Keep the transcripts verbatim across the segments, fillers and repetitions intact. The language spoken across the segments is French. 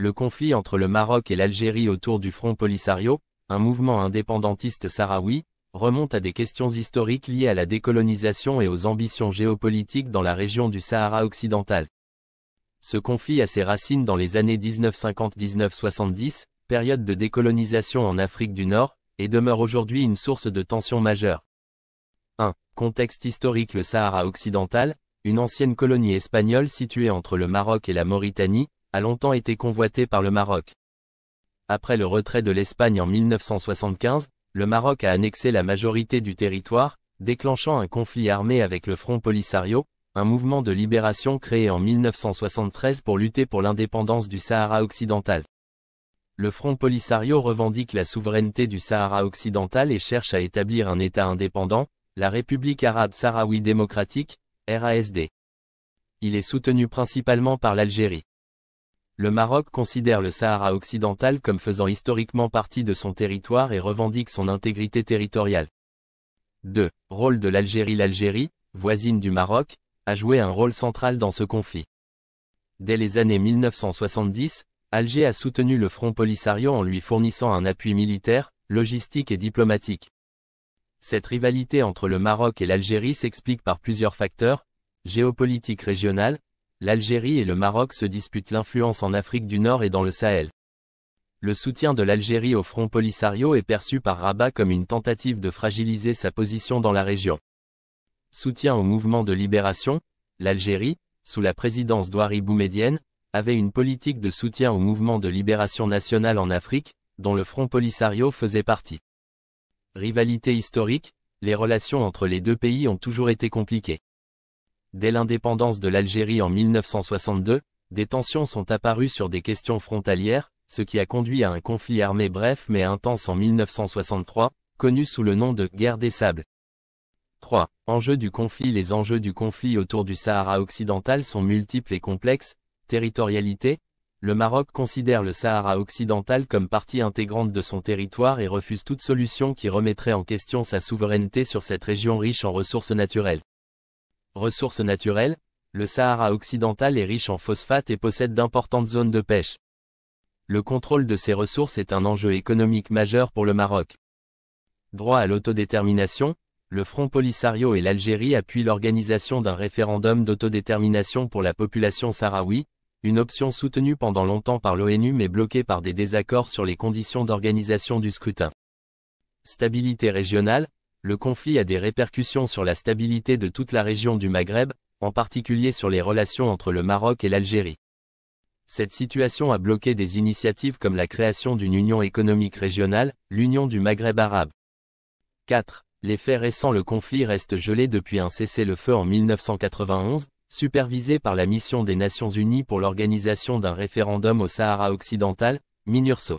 le conflit entre le Maroc et l'Algérie autour du Front Polisario, un mouvement indépendantiste sahraoui, remonte à des questions historiques liées à la décolonisation et aux ambitions géopolitiques dans la région du Sahara occidental. Ce conflit a ses racines dans les années mille neuf cent cinquante à mille neuf cent soixante-dix, période de décolonisation en Afrique du Nord, et demeure aujourd'hui une source de tensions majeures. un. Contexte historique. Le Sahara occidental, une ancienne colonie espagnole située entre le Maroc et la Mauritanie, a longtemps été convoitée par le Maroc. Après le retrait de l'Espagne en mille neuf cent soixante-quinze, le Maroc a annexé la majorité du territoire, déclenchant un conflit armé avec le Front Polisario, un mouvement de libération créé en mille neuf cent soixante-treize pour lutter pour l'indépendance du Sahara occidental. Le Front Polisario revendique la souveraineté du Sahara occidental et cherche à établir un État indépendant, la République arabe sahraouie démocratique, R A S D. Il est soutenu principalement par l'Algérie. Le Maroc considère le Sahara occidental comme faisant historiquement partie de son territoire et revendique son intégrité territoriale. deux. Rôle de l'Algérie. L'Algérie, voisine du Maroc, a joué un rôle central dans ce conflit. Dès les années mille neuf cent soixante-dix, Alger a soutenu le Front Polisario en lui fournissant un appui militaire, logistique et diplomatique. Cette rivalité entre le Maroc et l'Algérie s'explique par plusieurs facteurs, géopolitique régionale, l'Algérie et le Maroc se disputent l'influence en Afrique du Nord et dans le Sahel. Le soutien de l'Algérie au Front Polisario est perçu par Rabat comme une tentative de fragiliser sa position dans la région. Soutien au mouvement de libération, l'Algérie, sous la présidence d'Ouari Boumedienne, avait une politique de soutien au mouvement de libération nationale en Afrique, dont le Front Polisario faisait partie. Rivalité historique, les relations entre les deux pays ont toujours été compliquées. Dès l'indépendance de l'Algérie en mille neuf cent soixante-deux, des tensions sont apparues sur des questions frontalières, ce qui a conduit à un conflit armé bref mais intense en mille neuf cent soixante-trois, connu sous le nom de « Guerre des Sables ». trois. Enjeux du conflit. Les enjeux du conflit autour du Sahara occidental sont multiples et complexes. Territorialité, le Maroc considère le Sahara occidental comme partie intégrante de son territoire et refuse toute solution qui remettrait en question sa souveraineté sur cette région riche en ressources naturelles. Ressources naturelles, le Sahara occidental est riche en phosphates et possède d'importantes zones de pêche. Le contrôle de ces ressources est un enjeu économique majeur pour le Maroc. Droit à l'autodétermination, le Front Polisario et l'Algérie appuient l'organisation d'un référendum d'autodétermination pour la population sahraoui, une option soutenue pendant longtemps par l'ONU mais bloquée par des désaccords sur les conditions d'organisation du scrutin. Stabilité régionale, le conflit a des répercussions sur la stabilité de toute la région du Maghreb, en particulier sur les relations entre le Maroc et l'Algérie. Cette situation a bloqué des initiatives comme la création d'une union économique régionale, l'Union du Maghreb arabe. quatre. Les faits récents. Le conflit reste gelé depuis un cessez-le-feu en mille neuf cent quatre-vingt-onze, supervisé par la mission des Nations Unies pour l'organisation d'un référendum au Sahara occidental, MINURSO.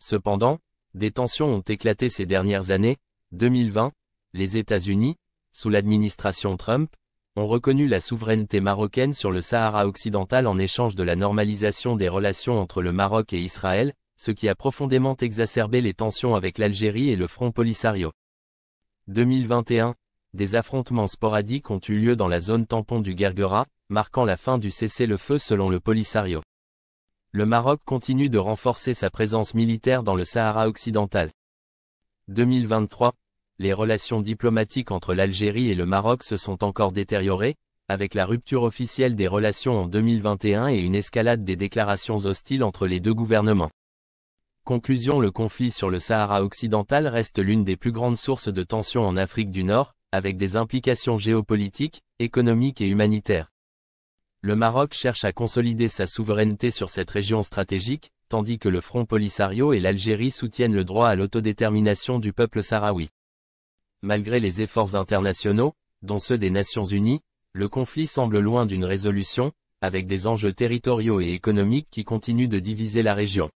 Cependant, des tensions ont éclaté ces dernières années. deux mille vingt, les États-Unis, sous l'administration Trump, ont reconnu la souveraineté marocaine sur le Sahara occidental en échange de la normalisation des relations entre le Maroc et Israël, ce qui a profondément exacerbé les tensions avec l'Algérie et le Front Polisario. deux mille vingt et un, des affrontements sporadiques ont eu lieu dans la zone tampon du Guerguera, marquant la fin du cessez-le-feu selon le Polisario. Le Maroc continue de renforcer sa présence militaire dans le Sahara occidental. deux mille vingt-trois, les relations diplomatiques entre l'Algérie et le Maroc se sont encore détériorées, avec la rupture officielle des relations en deux mille vingt et un et une escalade des déclarations hostiles entre les deux gouvernements. Conclusion. Le conflit sur le Sahara occidental reste l'une des plus grandes sources de tensions en Afrique du Nord, avec des implications géopolitiques, économiques et humanitaires. Le Maroc cherche à consolider sa souveraineté sur cette région stratégique, tandis que le Front Polisario et l'Algérie soutiennent le droit à l'autodétermination du peuple sahraoui. Malgré les efforts internationaux, dont ceux des Nations Unies, le conflit semble loin d'une résolution, avec des enjeux territoriaux et économiques qui continuent de diviser la région.